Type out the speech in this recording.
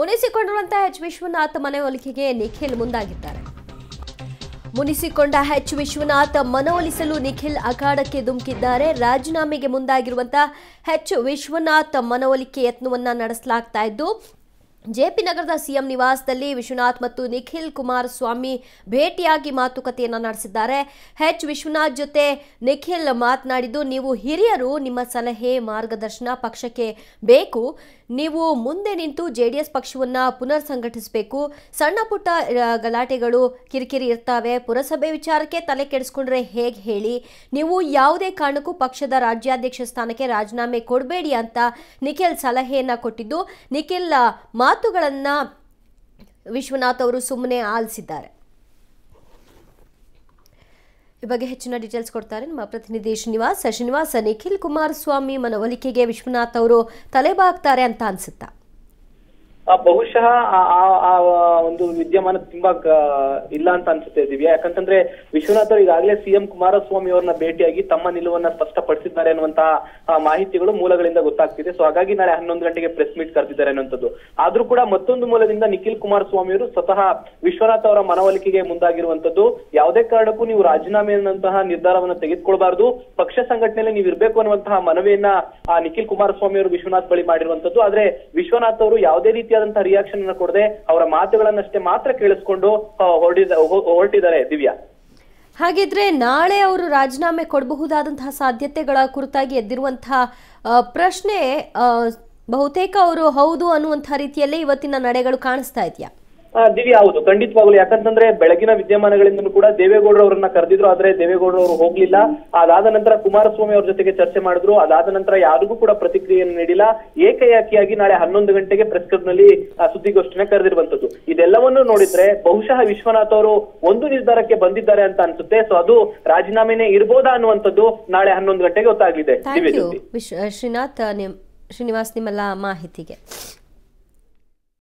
ಮುನಿಸಿಕೊಂಡಿರುವಂತ H Vishwanath ಮನವೊಲಿಕೆಗೆ ನಿಖಿಲ್ ಮುಂದಾಗಿದ್ದಾರೆ. ಮುನಿಸಿಕೊಂಡ H Vishwanath ಮನವೊಲಿಸಲು ನಿಖಿಲ್ ಅಖಾಡಕ್ಕೆ ಧುಮುಕಿದ್ದಾರೆ. ರಾಜೀನಾಮೆಗೆ ಮುಂದಾಗಿರುವಂತ ಎಚ್ ವಿಶ್ವನಾಥ್ ಮನವೊಲಿಕೆ ಯತ್ನವನ್ನ ನಡೆಸಲಾಗ್ತಾ ಇದ್ದು, ಜೆಪಿ ನಗರದ ಸಿಎಂ ನಿವಾಸದಲ್ಲಿ ವಿಶ್ವನಾಥ್ ಮತ್ತು ನಿಖಿಲ್ ಕುಮಾರಸ್ವಾಮಿ ಭೇಟಿಯಾಗಿ ಮಾತುಕತೆಯನ್ನು ನಡೆಸಿದ್ದಾರೆ. ಎಚ್ ವಿಶ್ವನಾಥ್ ಜೊತೆ ನಿಖಿಲ್ ಮಾತನಾಡಿದ್ದು, ನೀವು ಹಿರಿಯರು, ನಿಮ್ಮ ಸಲಹೆ ಮಾರ್ಗದರ್ಶನ ಪಕ್ಷಕ್ಕೆ ಬೇಕು. ನೀವು ಮುಂದೆ ನಿಂತು ಜೆಡಿಎಸ್ ಪಕ್ಷವನ್ನು ಪುನರ್ ಸಂಘಟಿಸಬೇಕು. ಸಣ್ಣ ಪುಟ್ಟ ಗಲಾಟೆಗಳು, ಕಿರಿಕಿರಿ ಇರ್ತಾವೆ. ಪುರಸಭೆ ವಿಚಾರಕ್ಕೆ ತಲೆ ಕೆಡಿಸ್ಕೊಂಡ್ರೆ ಹೇಗೆ ಹೇಳಿ. ನೀವು ಯಾವುದೇ ಕಾರಣಕ್ಕೂ ಪಕ್ಷದ ರಾಜ್ಯಾಧ್ಯಕ್ಷ ಸ್ಥಾನಕ್ಕೆ ರಾಜೀನಾಮೆ ಕೊಡಬೇಡಿ ಅಂತ ನಿಖಿಲ್ ಸಲಹೆಯನ್ನು ಕೊಟ್ಟಿದ್ದು, ನಿಖಿಲ್ ಮಾತುಗಳನ್ನು ವಿಶ್ವನಾಥ್ ಅವರು ಸುಮ್ಮನೆ ಆಲಿಸಿದ್ದಾರೆ. ಈ ಬಗ್ಗೆ ಹೆಚ್ಚಿನ ಡೀಟೇಲ್ಸ್ ಕೊಡ್ತಾರೆ ನಮ್ಮ ಪ್ರತಿನಿಧಿ ಶ್ರೀನಿವಾಸ. ನಿಖಿಲ್ ಕುಮಾರಸ್ವಾಮಿ ಮನವೊಲಿಕೆಗೆ ವಿಶ್ವನಾಥ್ ಅವರು ತಲೆಬಾಗ್ತಾರೆ ಅಂತ ಅನ್ಸುತ್ತಾ? ಬಹುಶಃ ಆ ಒಂದು ವಿದ್ಯಮಾನ ತುಂಬಾ ಇಲ್ಲ ಅಂತ ಅನ್ಸುತ್ತೆ ದಿವ್ಯಾ. ಯಾಕಂತಂದ್ರೆ ವಿಶ್ವನಾಥ್ ಅವರು ಈಗಾಗಲೇ ಸಿಎಂ ಕುಮಾರಸ್ವಾಮಿ ಅವರನ್ನ ಭೇಟಿಯಾಗಿ ತಮ್ಮ ನಿಲುವನ್ನ ಸ್ಪಷ್ಟಪಡಿಸಿದ್ದಾರೆ ಅನ್ನುವಂತಹ ಮಾಹಿತಿಗಳು ಮೂಲಗಳಿಂದ ಗೊತ್ತಾಗ್ತಿದೆ. ಸೊ ಹಾಗಾಗಿ ನಾಳೆ 11 ಗಂಟೆಗೆ ಪ್ರೆಸ್ ಮೀಟ್ ಕರೆದಿದ್ದಾರೆ ಅನ್ನುವಂಥದ್ದು. ಆದ್ರೂ ಕೂಡ ಮತ್ತೊಂದು ಮೂಲದಿಂದ ನಿಖಿಲ್ ಕುಮಾರಸ್ವಾಮಿ ಅವರು ಸ್ವತಃ ವಿಶ್ವನಾಥ್ ಅವರ ಮನವೊಲಿಕೆಗೆ ಮುಂದಾಗಿರುವಂತದ್ದು. ಯಾವುದೇ ಕಾರಣಕ್ಕೂ ನೀವು ರಾಜೀನಾಮೆ ಅನ್ನುವಂತಹ ನಿರ್ಧಾರವನ್ನು ತೆಗೆದುಕೊಳ್ಬಾರ್ದು, ಪಕ್ಷ ಸಂಘಟನೆಯಲ್ಲಿ ನೀವು ಇರಬೇಕು ಅನ್ನುವಂತಹ ಮನವಿಯನ್ನ ನಿಖಿಲ್ ಕುಮಾರಸ್ವಾಮಿ ಅವರು ವಿಶ್ವನಾಥ್ ಬಳಿ ಮಾಡಿರುವಂತದ್ದು. ಆದ್ರೆ ವಿಶ್ವನಾಥ್ ಅವರು ಯಾವುದೇ ರೀತಿ ರಿಯಾಕ್ಷನ್ ಅನ್ನು ಕೊಡದೆ ಅವರ ಮಾತುಗಳನ್ನಷ್ಟೇ ಮಾತ್ರ ಕೇಳಿಸ್ಕೊಂಡು ಹೊರಟಿದ್ದಾರೆ ದಿವ್ಯಾ. ಹಾಗಿದ್ರೆ ನಾಳೆ ಅವರು ರಾಜೀನಾಮೆ ಕೊಡಬಹುದಾದಂತಹ ಸಾಧ್ಯತೆಗಳ ಕುರಿತಾಗಿ ಎದ್ದಿರುವಂತಹ ಪ್ರಶ್ನೆ ಬಹುತೇಕ ಅವರು ಹೌದು ಅನ್ನುವಂತಹ ರೀತಿಯಲ್ಲೇ ಇವತ್ತಿನ ನಡೆಗಳು ಕಾಣಿಸ್ತಾ ಇದೆಯಾ ದಿವ್ಯಾ? ಹೌದು, ಖಂಡಿತವಾಗ್ಲು. ಯಾಕಂತಂದ್ರೆ ಬೆಳಗಿನ ವಿದ್ಯಮಾನಗಳಿಂದಲೂ ಕೂಡ ದೇವೇಗೌಡರು ಅವರನ್ನ ಕರೆದಿದ್ರು, ಆದ್ರೆ ದೇವೇಗೌಡರು ಅವರು ಹೋಗ್ಲಿಲ್ಲ. ಅದಾದ ನಂತರ ಕುಮಾರಸ್ವಾಮಿ ಅವ್ರ ಜೊತೆಗೆ ಚರ್ಚೆ ಮಾಡಿದ್ರು, ಅದಾದ ನಂತರ ಯಾರಿಗೂ ಕೂಡ ಪ್ರತಿಕ್ರಿಯೆಯನ್ನು ನೀಡಿಲ್ಲ. ಏಕಯಾಕಿಯಾಗಿ ನಾಳೆ 11 ಗಂಟೆಗೆ ಪ್ರೆಸ್ ಕ್ಲಬ್ ನಲ್ಲಿ ಸುದ್ದಿಗೋಷ್ಠಿನ ಕರೆದಿರುವಂತದ್ದು. ಇದೆಲ್ಲವನ್ನೂ ನೋಡಿದ್ರೆ ಬಹುಶಃ ವಿಶ್ವನಾಥ್ ಅವರು ಒಂದು ನಿರ್ಧಾರಕ್ಕೆ ಬಂದಿದ್ದಾರೆ ಅಂತ ಅನ್ಸುತ್ತೆ. ಸೊ ಅದು ರಾಜೀನಾಮೆನೇ ಇರ್ಬೋದಾ ಅನ್ನುವಂಥದ್ದು ನಾಳೆ 11 ಗಂಟೆಗೆ ಗೊತ್ತಾಗಲಿದೆ. ಶ್ರೀನಿವಾಸ್, ನಿಮ್ಮೆಲ್ಲ ಮಾಹಿತಿಗೆ.